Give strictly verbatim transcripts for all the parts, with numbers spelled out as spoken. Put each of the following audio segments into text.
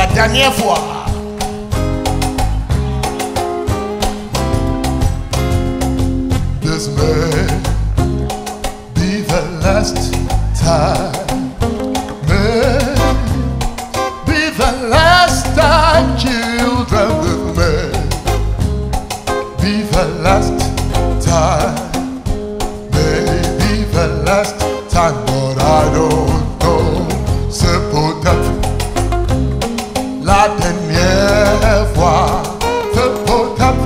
la dernière fois. This may be the last time, may be the last time, children, it may be the last time, may be the last time, but I don't know, c'est peut-être la dernière fois, c'est peut-être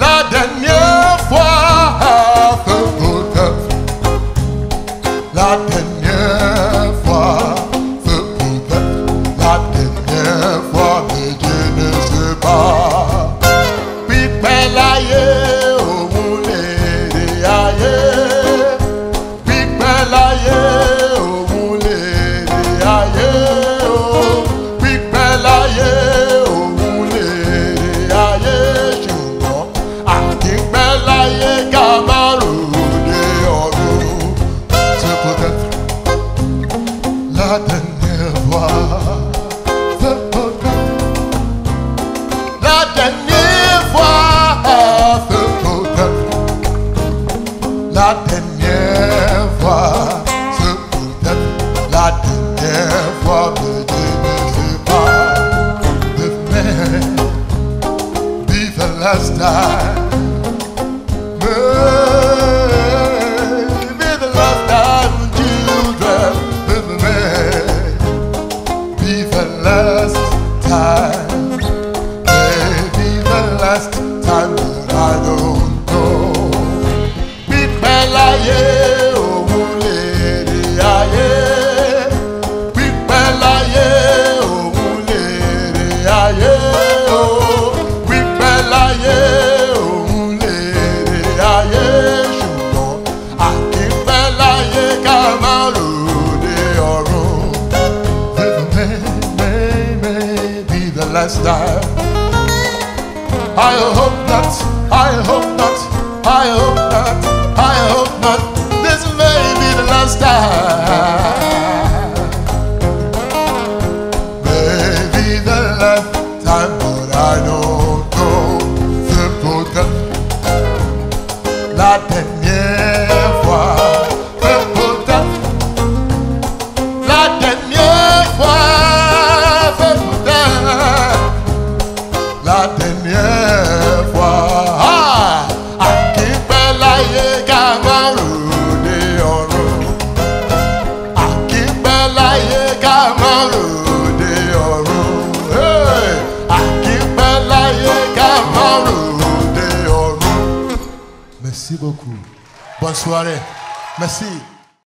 la dernière fois, c'est peut-être la dernière fois, c'est peut-être la dernière fois, mais je ne sais pas. Pipel aïe, au moune de aïe, pipel aïe, au moune de aïe. La dernière fois, c'est peut-être la dernière fois, c'est peut-être la dernière fois, c'est peut-être la dernière fois, mais je ne sais pas. This may be the last time, may be the last time, children. Last time, maybe the last time, but I don't know. People aye, oh mulere aye. People aye, oh mulere aye. Oh, people aye, oh mulere aye. Ṣùgbọ́n akínpẹ́ láyé ká má ròde ọ̀run. Last time. I hope not, I hope not, I hope not, I hope not. This may be the last time. Maybe the last time, but I don't know. C'est peut-être la dernière fois. C'est peut-être la dernière fois. La dernière fois, akínpẹ́ láyé ká má ròde ọ̀run, akínpẹ́ láyé ká má ròde ọ̀run, akínpẹ́ láyé ká má ròde ọ̀run. Merci beaucoup. Bonne soirée. Merci.